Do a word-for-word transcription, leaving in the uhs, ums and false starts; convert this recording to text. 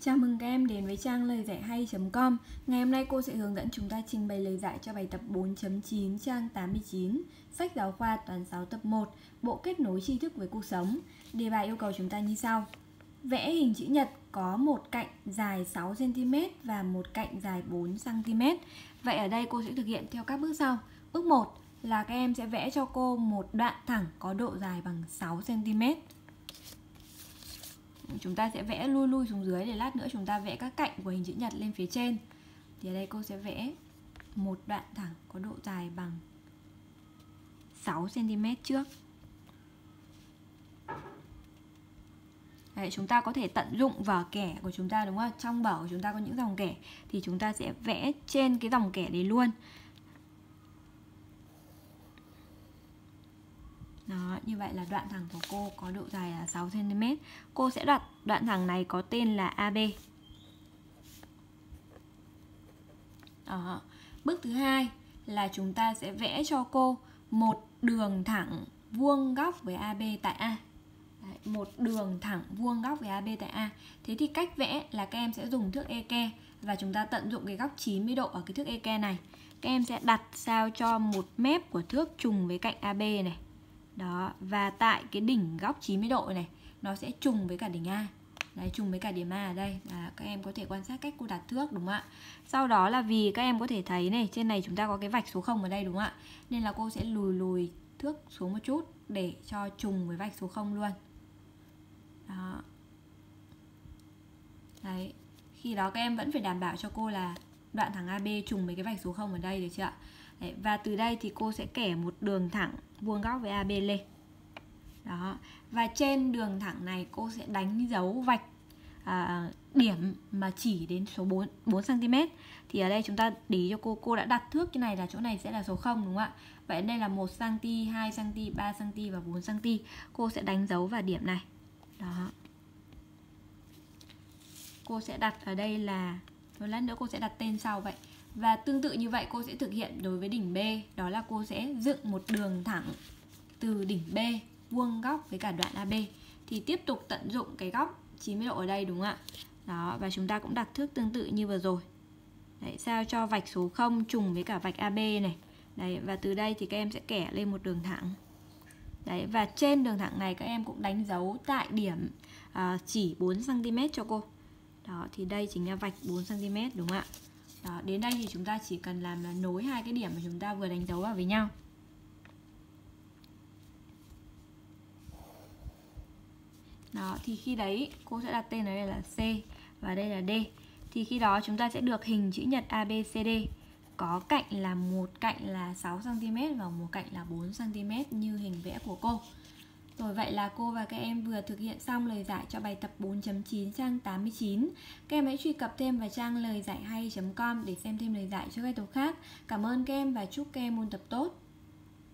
Chào mừng các em đến với trang lời giải hay chấm com. Ngày hôm nay cô sẽ hướng dẫn chúng ta trình bày lời giải cho bài tập bốn chấm chín trang tám mươi chín, sách giáo khoa toán sáu tập một, bộ kết nối tri thức với cuộc sống. Đề bài yêu cầu chúng ta như sau. Vẽ hình chữ nhật có một cạnh dài sáu xăng ti mét và một cạnh dài bốn xăng ti mét. Vậy ở đây cô sẽ thực hiện theo các bước sau. Bước một là các em sẽ vẽ cho cô một đoạn thẳng có độ dài bằng sáu xăng ti mét. Chúng ta sẽ vẽ lui lui xuống dưới để lát nữa chúng ta vẽ các cạnh của hình chữ nhật lên phía trên. Thì ở đây cô sẽ vẽ một đoạn thẳng có độ dài bằng sáu xăng ti mét trước. Đấy, chúng ta có thể tận dụng vở kẻ của chúng ta, đúng không? Trong vở của chúng ta có những dòng kẻ thì chúng ta sẽ vẽ trên cái dòng kẻ đấy luôn. Đó, như vậy là đoạn thẳng của cô có độ dài là sáu xăng ti mét. Cô sẽ đặt đoạn thẳng này có tên là a bê. Đó. Bước thứ hai là chúng ta sẽ vẽ cho cô một đường thẳng vuông góc với a bê tại A. Đấy, một đường thẳng vuông góc với a bê tại A. Thế thì cách vẽ là các em sẽ dùng thước ê ke và chúng ta tận dụng cái góc chín mươi độ ở cái thước ê ke này. Các em sẽ đặt sao cho một mép của thước trùng với cạnh a bê này. Đó, và tại cái đỉnh góc chín mươi độ này, nó sẽ trùng với cả đỉnh A. Đấy, trùng với cả điểm A ở đây. Và các em có thể quan sát cách cô đặt thước, đúng không ạ? Sau đó là vì các em có thể thấy này, trên này chúng ta có cái vạch số không ở đây, đúng không ạ? Nên là cô sẽ lùi lùi thước xuống một chút để cho trùng với vạch số không luôn. Đó. Đấy. Khi đó các em vẫn phải đảm bảo cho cô là đoạn thẳng a bê trùng với cái vạch số không ở đây, được chưa ạ? Đấy, và từ đây thì cô sẽ kẻ một đường thẳng vuông góc với a bê lên. Đó. Và trên đường thẳng này cô sẽ đánh dấu vạch à, điểm mà chỉ đến số bốn xăng ti mét. Thì ở đây chúng ta để ý cho cô, cô đã đặt thước như này là chỗ này sẽ là số không, đúng không ạ? Vậy đây là một xăng ti mét, hai xăng ti mét, ba xăng ti mét và bốn xăng ti mét. Cô sẽ đánh dấu vào điểm này. Đó. Cô sẽ đặt ở đây là, một lát nữa cô sẽ đặt tên sau vậy. Và tương tự như vậy cô sẽ thực hiện đối với đỉnh B. Đó là cô sẽ dựng một đường thẳng từ đỉnh B vuông góc với cả đoạn a bê. Thì tiếp tục tận dụng cái góc chín mươi độ ở đây, đúng không ạ? Đó, và chúng ta cũng đặt thước tương tự như vừa rồi. Đấy, sao cho vạch số không trùng với cả vạch a bê này. Đấy, và từ đây thì các em sẽ kẻ lên một đường thẳng. Đấy, và trên đường thẳng này các em cũng đánh dấu tại điểm à, chỉ bốn xăng ti mét cho cô. Đó, thì đây chính là vạch bốn xăng ti mét, đúng không ạ? Đó, đến đây thì chúng ta chỉ cần làm là nối hai cái điểm mà chúng ta vừa đánh dấu vào với nhau. Đó, thì khi đấy cô sẽ đặt tên ở đây là C và đây là D. Thì khi đó chúng ta sẽ được hình chữ nhật a bê xê đê có cạnh là một cạnh là sáu xăng ti mét và một cạnh là bốn xăng ti mét như hình vẽ của cô. Rồi, vậy là cô và các em vừa thực hiện xong lời giải cho bài tập bốn chấm chín trang tám mươi chín. Các em hãy truy cập thêm vào trang lời giải hay chấm com để xem thêm lời giải cho các bài tập khác. Cảm ơn các em và chúc các em ôn tập tốt.